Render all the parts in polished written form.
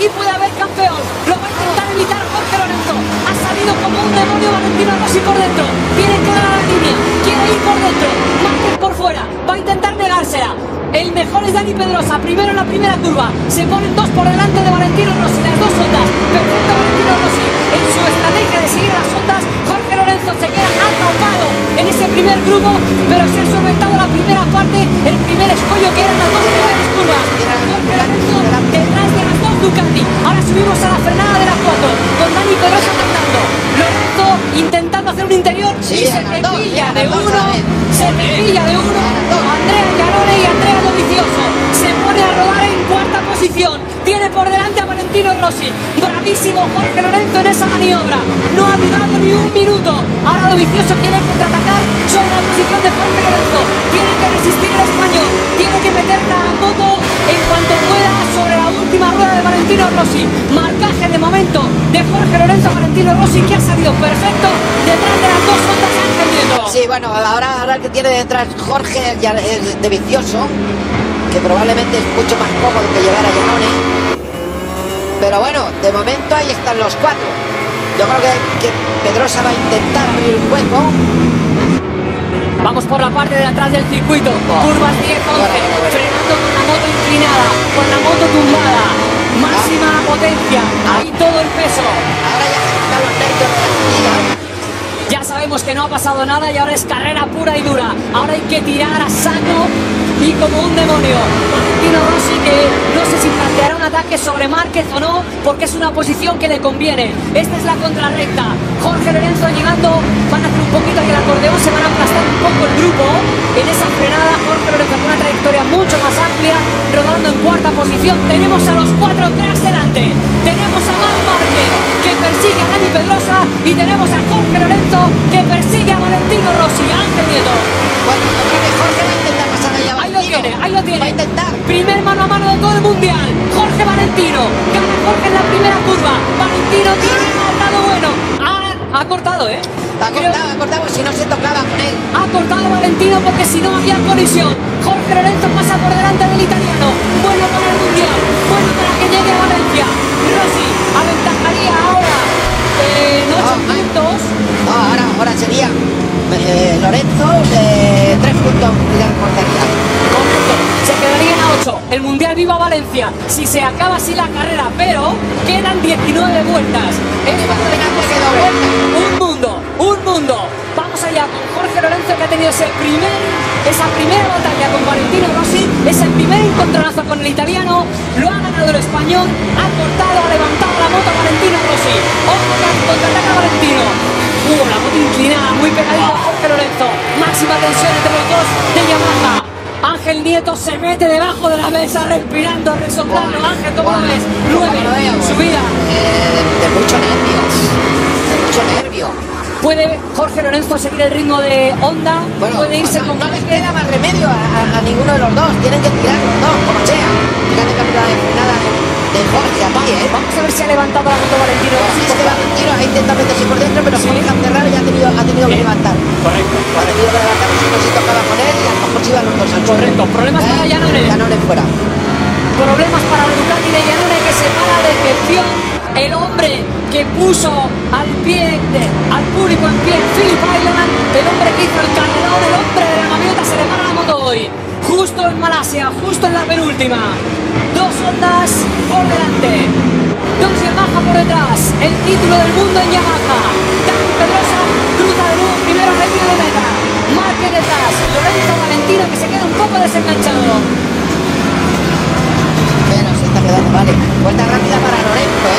aquí puede haber campeón. Lo va a intentar evitar Jorge Lorenzo. Ha salido como un demonio Valentino Rossi por dentro. Viene clara la línea. Quiere ir por dentro. Márquez por fuera. Va a intentar negársela. El mejor es Dani Pedrosa. Primero en la primera curva. Se ponen dos por delante de Valentino Rossi. Las dos ondas. Perfecto Valentino Rossi. En su estrategia de seguir las ondas, Jorge Lorenzo se queda atrapado en ese primer grupo. Pero se ha solventado la primera parte. El primer escollo que eran las dos primeras curvas. Jorge Lorenzo detrás de las dos Ducati. Ahora subimos a la frenada de las cuatro. Con Dani Pedrosa cantando. Lorenzo intentando hacer un interior. Sí, y se pilla de uno. Andrea Iannone y Andrea Dovizioso se pone a rodar en cuarta posición. Tiene por delante a Valentino Rossi. Bravísimo Jorge Lorenzo en esa maniobra. No ha durado ni un minuto. Ahora Dovizioso quiere contraatacar sobre la posición de Jorge Lorenzo. Tiene que resistir el español. Tiene que meter la moto en cuanto pueda sobre la última rueda de Valentino Rossi. Marcaje de momento de Jorge Lorenzo a Valentino Rossi, que ha salido perfecto detrás de las dos ondas de Ángel Nieto. Sí, bueno, ahora que tiene detrás Jorge ya es Dovizioso, que probablemente es mucho más cómodo que llevar a Iannone, pero bueno, de momento ahí están los cuatro. Yo creo que Pedrosa va a intentar abrir un hueco. Vamos por la parte de atrás del circuito, curvas 10-11, frenando con la moto inclinada, con la moto tumbada, máxima potencia, ahí todo el peso. Ahora ya se están los nervios de la salida. Ya sabemos que no ha pasado nada y ahora es carrera pura y dura. Ahora hay que tirar a saco y como un demonio. Valentino Rossi, que no sé si planteará un ataque sobre Márquez o no, porque es una posición que le conviene. Esta es la contrarrecta. Jorge Lorenzo llegando, van a hacer un poquito aquí el acordeón, se van a aplastar un poco el grupo. En esa frenada Jorge Lorenzo con una trayectoria mucho más amplia, rodando en cuarta posición. Tenemos a los cuatro cracks delante. Tenemos a Marc Márquez, que persigue a Dani Pedrosa, y tenemos a Jorge Lorenzo, que persigue a Valentino Rossi. Ángel Nieto. Bueno, yo creo que Jorge va a intentar pasar allá. Ahí lo tiene. Va a intentar. Primer mano a mano de todo el mundial. Jorge Valentino. Gana Jorge en la primera curva. Valentino tiene al lado bueno. Ha cortado, ¿eh? Ha cortado, si no se tocaba con él. Ha cortado Valentino porque si no había colisión. Jorge Lorenzo pasa por delante del italiano. Bueno para el mundial. Bueno para que llegue a Valencia. Rossi aventajaría ahora. Ahora sería Lorenzo de 3 puntos de portería. Correcto, se quedarían a 8. El mundial viva Valencia. Si se acaba así la carrera, pero quedan 19 vueltas. Un mundo. Vamos allá con Jorge Lorenzo, que ha tenido esa primera batalla con Valentino Rossi. Es el primer encontronazo con el italiano. Lo ha ganado el español. Ha cortado, ha levantado la moto Valentino Rossi. Ojo contraataca Valentino. La moto inclinada, muy pegadita a Jorge Lorenzo. Máxima tensión entre los dos de Yamaha. Ángel Nieto se mete debajo de la mesa, respirando, resoplando. Ángel, ¿cómo lo ves? 9, subida. De mucho nervio. ¿Puede Jorge Lorenzo seguir el ritmo de Honda? Bueno, puede irse con... No les queda más remedio a ninguno de los dos. Tienen que tirar los dos, como sea. Fíjate que la nada de Jorge aquí, ¿eh? Vamos a ver si ha levantado la moto Valentino. Valentino ha intentado meterse por dentro, pero por cerrar ya ha tenido que levantar. Correcto. Ha tenido que levantar, si no se tocaba con él, y a lo mejor se iban los dos al choque. Correcto. Problemas para Iannone. Iannone fuera. Problemas para la Ducati de Iannone, que se para de gestión. El hombre que puso al público en pie Phillip Island, el hombre que hizo el carrerón, el hombre de la gaviota, se le para la moto hoy. Justo en Malasia, justo en la penúltima. Dos ondas por delante, dos Yamaha por detrás, el título del mundo en Yamaha. Dani Pedrosa cruza de nuevo primero recto de meta. Márquez detrás, Lorenzo Valentino, que se queda un poco desenganchado. Bueno, se está quedando, vale. Vuelta rápida para Lorenzo,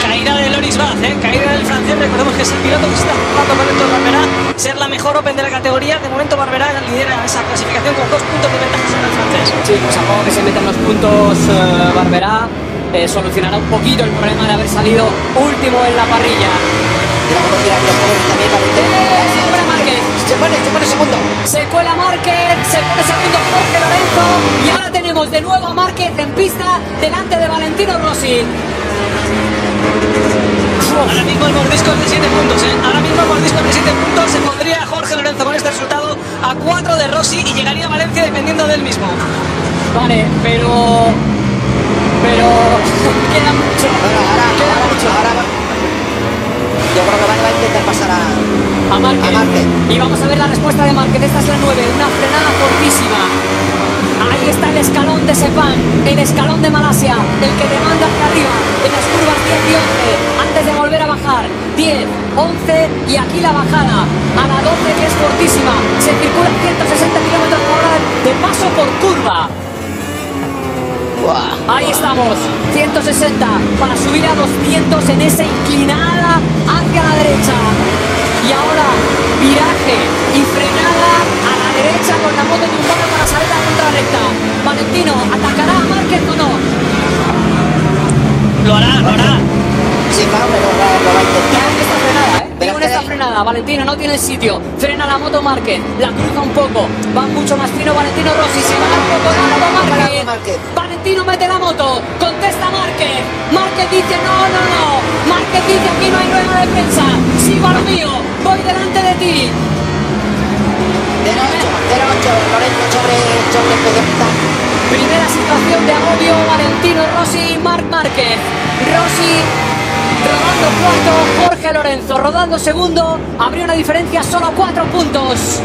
Caída de Loris Vaz, caída del francés. Recordemos que es el piloto que se está jugando con esto de Barberá, ser la mejor Open de la categoría. De momento Barberá lidera esa clasificación con 2 puntos de ventaja sobre el francés. Sí, pues a poco que se metan los puntos, Barberá solucionará un poquito el problema de haber salido último en la parrilla. Se pone segundo. Se cuela Márquez, se pone segundo Jorge Lorenzo. Y ahora tenemos de nuevo a Márquez en pista delante de Valentino Rossi. Ahora mismo el mordisco es de 7 puntos, Ahora mismo el mordisco es de 7 puntos. Se pondría Jorge Lorenzo con este resultado a 4 de Rossi y llegaría a Valencia dependiendo del mismo. Vale, pero queda mucho. Bueno, ahora yo creo que Vale va a intentar pasar a Márquez. Y vamos a ver la respuesta de Márquez. Esta es la 9, una frenada cortísima. Ahí está el escalón de Sepang, el escalón de Malasia, el que demanda hacia arriba, en las curvas 10 y 11, antes de volver a bajar, 10, 11 y aquí la bajada, a la 12 que es cortísima, se circula 160 kilómetros por hora de paso por curva. Ahí estamos, 160 para subir a 200 en esa inclinada hacia la derecha. Y ahora, viraje y frenada a la derecha con la moto triunfada para salir a la contrarrecta. Valentino, ¿atacará a Márquez o no? Lo hará, lo hará. Sí, claro, pero lo va a intentar. Tiene esta frenada, ¿eh? Tiene esta frenada. Valentino no tiene sitio. Frena la moto Márquez, la cruza un poco. Va mucho más fino Valentino Rossi. Se va un poco largo Márquez. Valentino mete la moto. Contesta Márquez. Márquez dice no. Márquez dice aquí no hay rueda de prensa. Sigo a lo mío. Voy delante de ti. De 8, Lorenzo sobre Pedrosa. Primera situación de agobio, Valentino Rossi y Marc Márquez. Rossi rodando cuarto, Jorge Lorenzo rodando segundo. Abrió una diferencia solo a 4 puntos.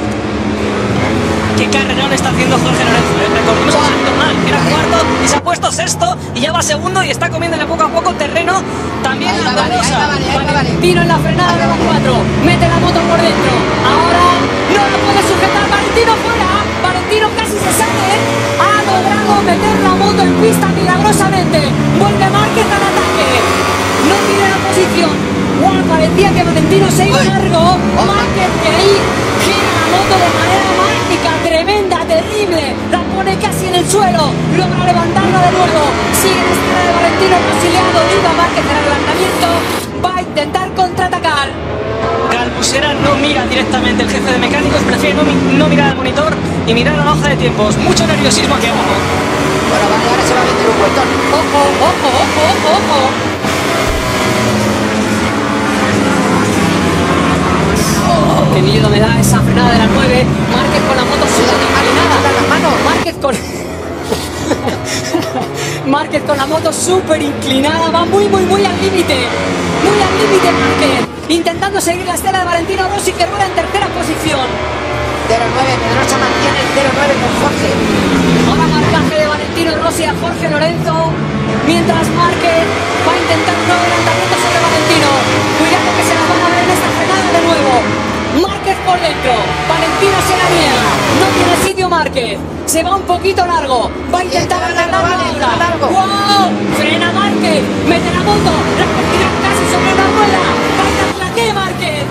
Qué carrerón está haciendo Jorge Lorenzo. Recordemos que es normal, era cuarto y se ha puesto sexto y ya va segundo y está comiéndole poco a poco terreno también a Pedrosa. Valentino en la frenada de la 4, mete la moto por dentro. Ahora no lo puede sujetar, Valentino fuera. Valentino casi se sale, ha logrado meter la moto en pista milagrosamente. Vuelve Márquez al ataque, no tiene la posición. Bueno, parecía que Valentino se iba largo. Márquez que ahí gira la moto de manera mágica, tremenda, terrible. La pone casi en el suelo, logra levantarla de nuevo. Sigue la estrella de Valentino auxiliado. Iba Márquez al adelantamiento, va a intentar contraatacar. Galbusera no mira directamente, el jefe de mecánicos prefiere no mirar al monitor y mirar a la hoja de tiempos. Mucho nerviosismo aquí abajo. Bueno, vale, ahora se va a meter un vueltón. Ojo. Qué miedo me da esa frenada de la 9. Márquez con la moto Márquez con la moto súper inclinada. Va muy al límite. Muy al límite Márquez. Intentando seguir la estela de Valentino Rossi, que rueda en tercera posición. 0-9, Pedrosa mantiene el 0-9 con Jorge. Ahora marcaje de Valentino Rossi a Jorge Lorenzo. Mientras Márquez va a intentar un adelantamiento sobre Valentino. Cuidado que se la van a ver en esta frenada de nuevo. Márquez por dentro, Valentino se la niega, no tiene sitio Márquez, se va un poquito largo, va a intentar agarrar la otra. ¡Wow! Frena Márquez, mete la moto, la tira casi sobre una rueda, va a la que Márquez,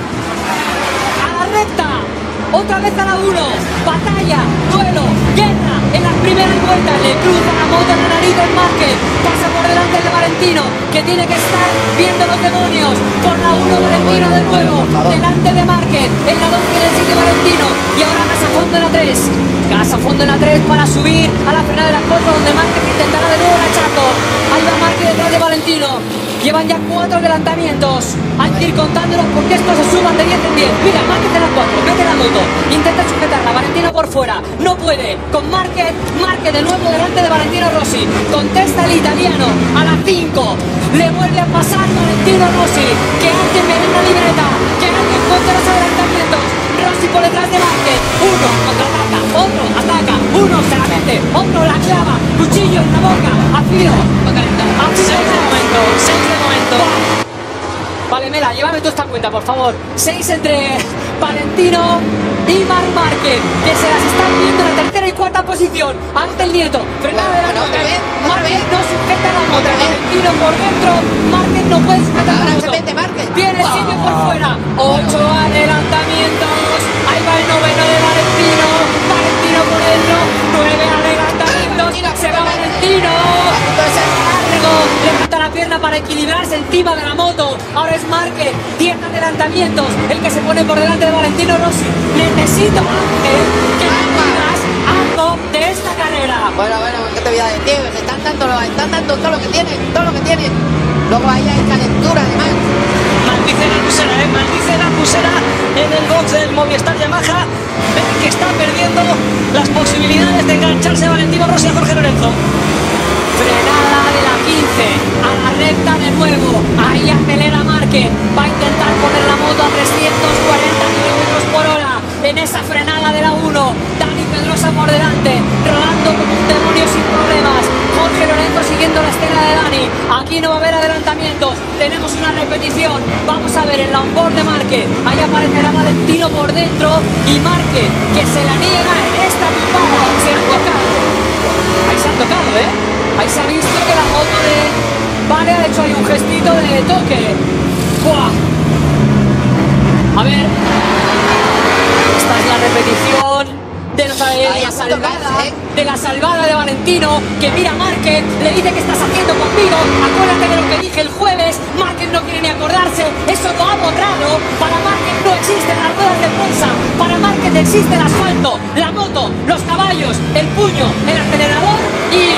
a la recta, otra vez a la 1, batalla, duelo, guerra, en las primeras vueltas le cruza la moto en la nariz del Márquez, pasa por delante de Valentino, que tiene que estar viendo los demonios, por la 1 Valentino de nuevo, delante de Márquez, en la 2 tiene el sitio Valentino, y ahora gasa fondo en la 3, gasa fondo en la 3 para subir a la frenada de las 4, donde Márquez intentará de nuevo el achaco, ahí va Márquez detrás de Valentino, llevan ya 4 adelantamientos, hay que ir contándolos porque estos se suman de 10 en 10, mira Márquez de las 4, mete la moto, intenta sujetarla, Valentino por fuera, no puede, con Márquez, Márquez de nuevo delante de Valentino Rossi, contesta el italiano, a la 5, le vuelve a pasar Valentino Rossi, que alguien me dé una libreta, que alguien cuente los adelantamientos, Rossi por detrás de Márquez, uno contraataca, otro ataca, uno se la mete, otro la clava, cuchillo en la boca, a filo de momento, 6 de momento. Vale, Mela, llévame tú esta cuenta, por favor. 6 entre Valentino y Marc Márquez, que se las están viendo en la tercera y cuarta posición. Ángel Nieto, frenada de la moto. Márquez no sujeta la moto. Valentino por dentro, Márquez no puede sujetar la moto. Tiene sitio por fuera. 8 adelantamientos. Ahí va el 9º de Valentino. Valentino por dentro. 9 adelantamientos. Se va Valentino. Levanta la pierna para equilibrarse encima de la moto. Ahora es Márquez, 10 adelantamientos. El que se pone por delante de Valentino Rossi. Necesito, Márquez, que me digas algo de esta carrera. Bueno, ¿qué te voy a decir? Están dando todo lo que tienen. Luego ahí hay calentura, además. Maldice la lucera. Maldice Galbusera en el box del Movistar Yamaha. Ven que está perdiendo las posibilidades de engancharse a Valentino Rossi, a Jorge Lorenzo. Frenada de la 15 a la recta de nuevo. Ahí acelera Márquez. Va a intentar poner la moto a 340 km/h. En esa frenada de la 1. Dani Pedrosa por delante. Rodando como un demonio sin problemas. Jorge Lorenzo siguiendo la estela de Dani. Aquí no va a haber adelantamientos. Tenemos una repetición. Vamos a ver el onboard de Márquez. Ahí aparecerá Valentino por dentro. Y Márquez, que se la niega en esta picada. Se han tocado. Ahí se han tocado, ¿eh? Ahí se ha visto que la moto de Vale ha hecho ahí un gestito de toque. ¡Buah! A ver. Esta es la repetición. De la salvada de Valentino, que mira a Márquez, le dice: ¿qué estás haciendo conmigo? Acuérdate de lo que dije el jueves. Márquez no quiere ni acordarse, eso lo ha borrado. Para Márquez no existen las ruedas de prensa, para Márquez existe el asfalto, la moto, los caballos, el puño, el acelerador y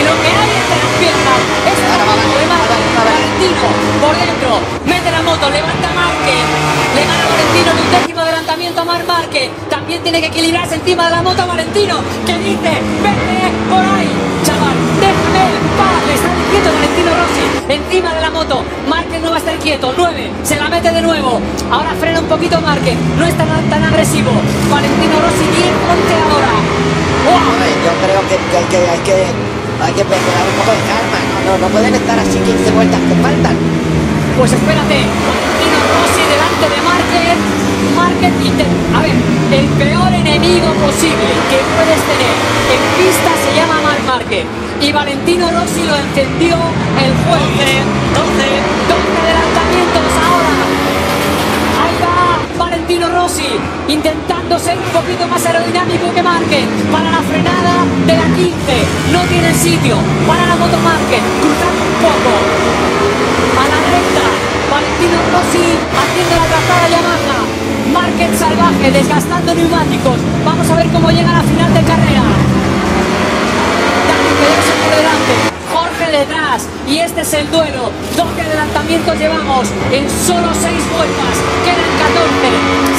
lo que hay entre las piernas. Es el problema de Valentino por dentro, mete la moto, levanta a Márquez, le gana Valentino en un décimo adelantamiento a Marc Márquez. También tiene que equilibrarse encima de la moto Valentino, que dice: vete por ahí, chaval, déjame en paz. Le está diciendo Valentino Rossi encima de la moto. Márquez no va a estar quieto. 9, se la mete de nuevo. Ahora frena un poquito Márquez, no es tan agresivo. Valentino Rossi 10-11 ahora. ¡Wow! Yo creo que hay que perder un poco de calma. No pueden estar así 15 vueltas que faltan. Pues espérate, Valentino Rossi delante de Márquez. Márquez, a ver, el peor enemigo posible que puedes tener en pista se llama Marc Márquez. Y Valentino Rossi lo entendió el jueves. 12 adelantamientos ahora. Ahí va Valentino Rossi intentando ser un poquito más aerodinámico que Márquez. Para la frenada de la 15 no tiene sitio. Para la moto Márquez, cruzando un poco a la recta. Valentino Rossi haciendo la trazada Yamaha. Márquez salvaje, desgastando neumáticos. Vamos a ver cómo llega a la final de carrera. Dani Pedrosa por delante, Jorge detrás. Y este es el duelo. 12 adelantamientos llevamos en solo 6 vueltas. Quedan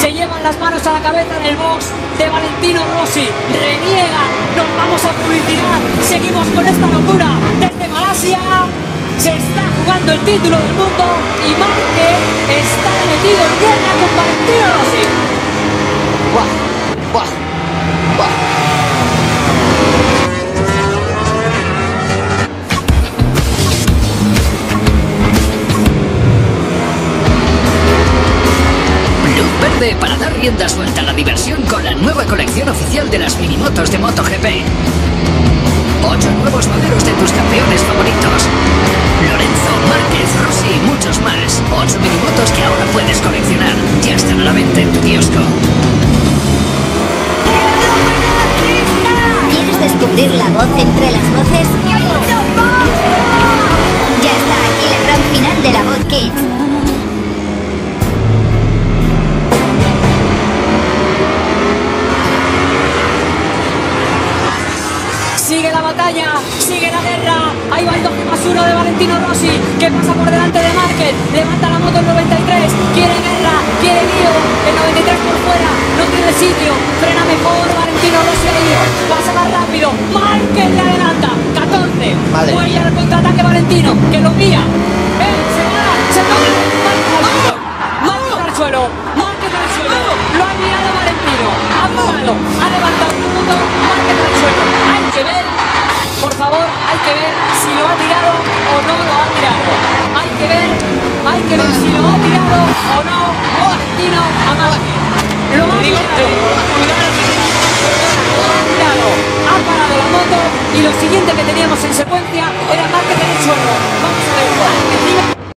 14. Se llevan las manos a la cabeza en el box de Valentino Rossi. Reniega. Nos vamos a publicidad. Seguimos con esta locura desde Malasia. Se está jugando el título del mundo y Márquez está metido en guerra con Valentino Rossi. ¡Buah! ¡Buah! ¡Buah! Luz verde para dar rienda suelta a la diversión con la nueva colección oficial de las minimotos de MotoGP. 8 nuevos modelos de tus campeones favoritos. Lorenzo, Márquez, Rossi y muchos más. 8 minimotos que ahora puedes coleccionar. Ya están a la venta en tu kiosco. ¿Quieres descubrir la voz entre las voces? Ya está aquí la gran final de la Voz Kids. Sigue la batalla, sigue la guerra. Ahí va el 2+1 de Valentino Rossi, que pasa por delante de Márquez. Levanta la moto el 93, quiere guerra, quiere lío. El 93 por fuera, no tiene sitio. Frena mejor Valentino Rossi ahí. Pasa más rápido, Márquez le adelanta. 14, vuelve al contraataque Valentino, que lo guía. Él se va, se toca. Márquez al suelo, Márquez al suelo. Lo ha mirado Valentino, ha jugado, ha levantado un punto. Márquez al suelo. Hay que ver, por favor, hay que ver si lo ha tirado o no lo ha tirado.